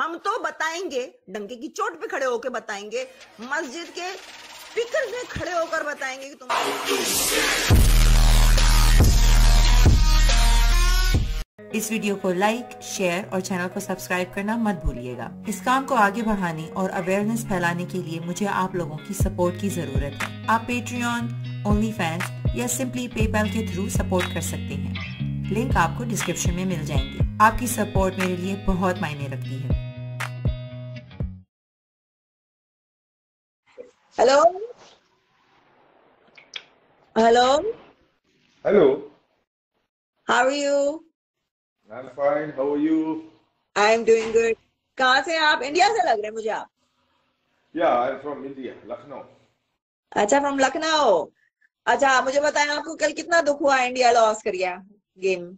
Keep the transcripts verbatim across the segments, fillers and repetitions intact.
हम तो बताएंगे, डंके की चोट पे खड़े होकर बताएंगे, मस्जिद के स्पीकर में खड़े होकर बताएंगे कि तुम। इस वीडियो को लाइक, शेयर और चैनल को सब्सक्राइब करना मत भूलिएगा। इस काम को आगे बढ़ाने और अवेयरनेस फैलाने के लिए मुझे आप लोगों की सपोर्ट की जरूरत है। आप पेट्रियन, ओनली फैंस या सिंपली पेपैल के थ्रू सपोर्ट कर सकते हैं। लिंक आपको डिस्क्रिप्शन में मिल जाएंगे। आपकी सपोर्ट मेरे लिए बहुत मायने रखती है। Hello hello hello, how are you? I am fine, how are you? I am doing good. कहाँ से आप? इंडिया से लग रहे हैं मुझे आप। Yeah I am from India, Lucknow. अच्छा, फ्रॉम लखनऊ। अच्छा, मुझे बताएं आपको कल कितना दुख हुआ इंडिया लॉस कर गया गेम?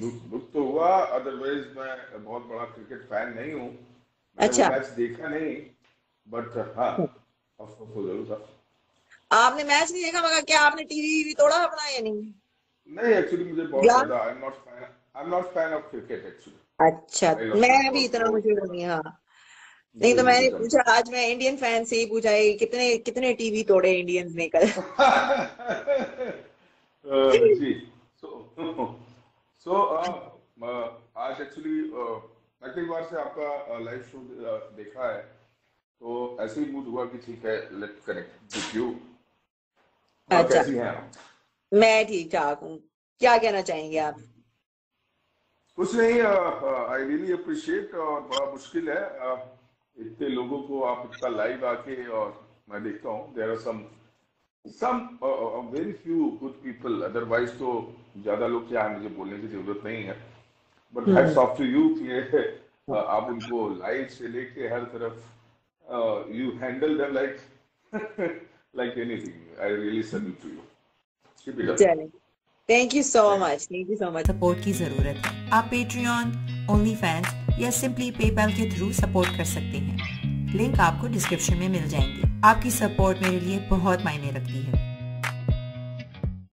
दुख तो हुआ, अदरवाइज मैं बहुत बड़ा क्रिकेट फैन नहीं हूँ। अच्छा, मैच देखा नहीं, बट हाँ अफसोस जरूर था। आपने मैच नहीं देखा, मगर क्या आपने टीवी भी तोड़ा अपना या नहीं? नहीं, एक्चुअली मुझे बहुत ज्यादा I am not fan I am not fan of cricket actually. अच्छा, मैं भी इतना मुझे नहीं। हाँ, नहीं तो मैंने पूछा, आज मैं इंडियन फैन से ही पूछा है, कितने कितने टीवी तोड़े इंडियंस ने कल? So, uh, uh, आज एक्चुअली अगली बार से आपका लाइव शो देखा है, तो ऐसे ही मूड हुआ कि ठीक है, लेट कनेक्ट विद यू। अच्छा, कैसी हैं आप? मैं ठीक ठाक हूँ। क्या कहना चाहेंगे आप? कुछ नहीं, आई रियली अप्रिशिएट। और बड़ा मुश्किल है uh, इतने लोगों को आप इतना लाइव आके, और मैं देखता हूँ there are some Some uh, very few good people, otherwise तो ज्यादा लोग क्या है, मुझे बोलने की जरूरत नहीं है। But hats off to you कि आप उनको लाइव से लेके हर तरफ you handle them like like anything. I really salute to you. Keep it up. Thank you so much. Thank you so much. Support की जरूरत है। आप Patreon, OnlyFans या simply PayPal के थ्रू सपोर्ट कर सकते हैं। लिंक आपको डिस्क्रिप्शन में मिल जाएंगे। आपकी सपोर्ट मेरे लिए बहुत मायने रखती है।